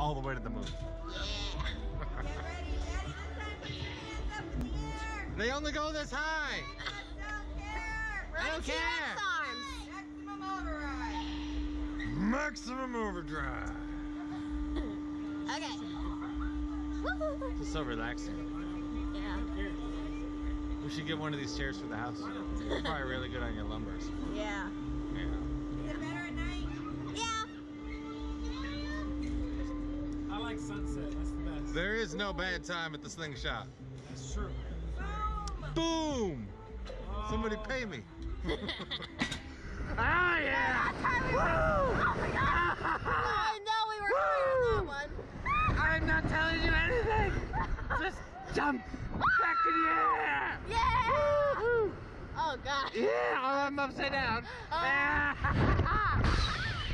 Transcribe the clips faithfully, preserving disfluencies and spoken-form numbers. all the way to the moon. Yeah. They only go this high. I don't care. I don't care. Maximum overdrive. Maximum overdrive. Okay. It's so relaxing. Yeah. We should get one of these chairs for the house. They're probably really good on your lumbers. Yeah. Yeah. Is it better at night? Yeah. I like sunset. That's the best. There is no bad time at the SlingShot. That's true. Boom. Boom. Oh. Somebody pay me. Ah, yeah! Woo! Oh my God! I know we were higher on that one. I'm not telling you anything. Just jump back in the air. Yeah! Woo-hoo. Oh God! Yeah! Oh, I'm upside down. Oh. Ah.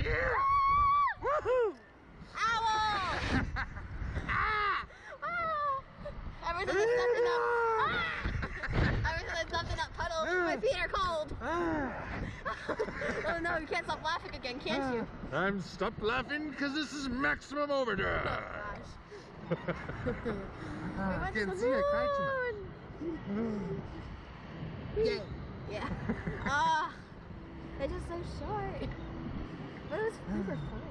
Yeah! Woohoo! Ow! Ah! Oh. Everything is stepping up. Ah. I'm dumping up puddles. Uh, my feet are cold. Uh, oh no, you can't stop laughing again, can't you? Uh, I'm stopped laughing because this is maximum overdrive. Oh gosh. I can see it cracking. Yeah. Yeah. Ah, they're just so short. But it was super fun.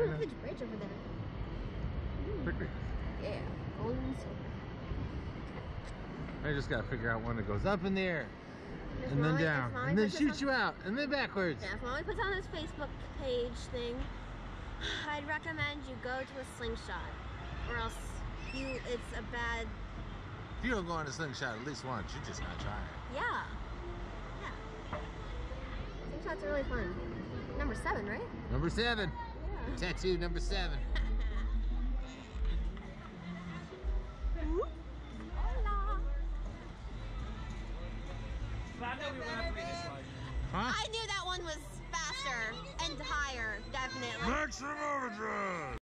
Ooh, look at the bridge over there. Pretty. Yeah, gold and silver. I just gotta figure out one that goes up in the air, and, and then down, and then shoots you out, and then backwards. Yeah, if Molly puts on this Facebook page thing, I'd recommend you go to a SlingShot, or else you, it's a bad... If you don't go on a SlingShot at least once, you're just not trying. Yeah. Yeah. SlingShots are really fun. Number seven, right? Number seven. Yeah. Tattoo number seven. I knew that one was